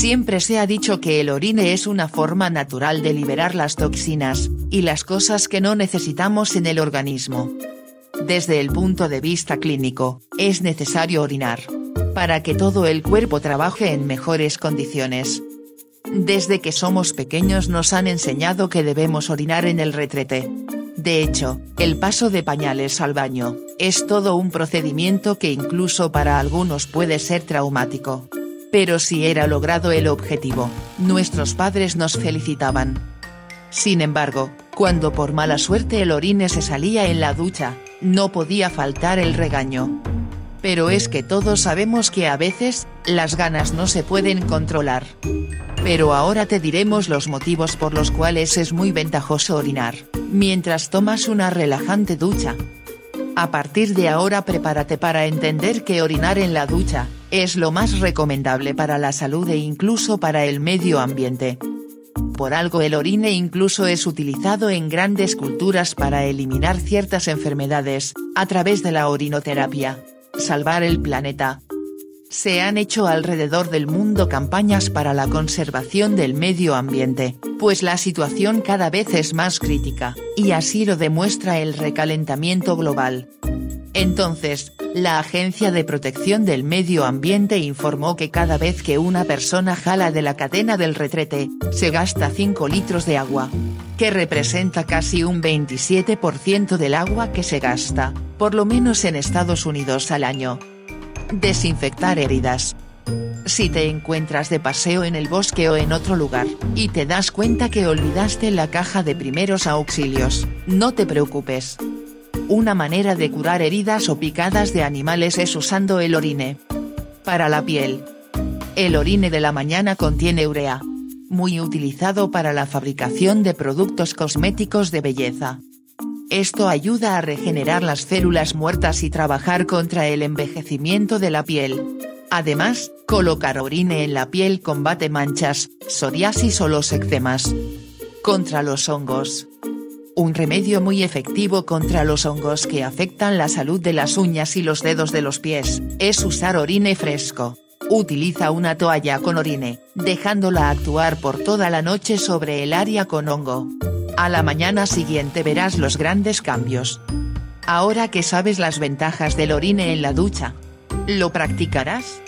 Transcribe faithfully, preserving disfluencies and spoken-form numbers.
Siempre se ha dicho que el orine es una forma natural de liberar las toxinas, y las cosas que no necesitamos en el organismo. Desde el punto de vista clínico, es necesario orinar, para que todo el cuerpo trabaje en mejores condiciones. Desde que somos pequeños nos han enseñado que debemos orinar en el retrete. De hecho, el paso de pañales al baño, es todo un procedimiento que incluso para algunos puede ser traumático. Pero si era logrado el objetivo, nuestros padres nos felicitaban. Sin embargo, cuando por mala suerte el orine se salía en la ducha, no podía faltar el regaño. Pero es que todos sabemos que a veces, las ganas no se pueden controlar. Pero ahora te diremos los motivos por los cuales es muy ventajoso orinar, mientras tomas una relajante ducha. A partir de ahora prepárate para entender que orinar en la ducha, es lo más recomendable para la salud e incluso para el medio ambiente. Por algo el orine incluso es utilizado en grandes culturas para eliminar ciertas enfermedades, a través de la orinoterapia. Salvar el planeta. Se han hecho alrededor del mundo campañas para la conservación del medio ambiente, pues la situación cada vez es más crítica, y así lo demuestra el recalentamiento global. Entonces, la Agencia de Protección del Medio Ambiente informó que cada vez que una persona jala de la cadena del retrete, se gasta cinco litros de agua, que representa casi un veintisiete por ciento del agua que se gasta, por lo menos en Estados Unidos al año. Desinfectar heridas. Si te encuentras de paseo en el bosque o en otro lugar, y te das cuenta que olvidaste la caja de primeros auxilios, no te preocupes. Una manera de curar heridas o picadas de animales es usando el orine. Para la piel. El orine de la mañana contiene urea. Muy utilizado para la fabricación de productos cosméticos de belleza. Esto ayuda a regenerar las células muertas y trabajar contra el envejecimiento de la piel. Además, colocar orine en la piel combate manchas, psoriasis o los eczemas. Contra los hongos. Un remedio muy efectivo contra los hongos que afectan la salud de las uñas y los dedos de los pies, es usar orine fresco. Utiliza una toalla con orine, dejándola actuar por toda la noche sobre el área con hongo. A la mañana siguiente verás los grandes cambios. Ahora que sabes las ventajas del orine en la ducha, ¿lo practicarás?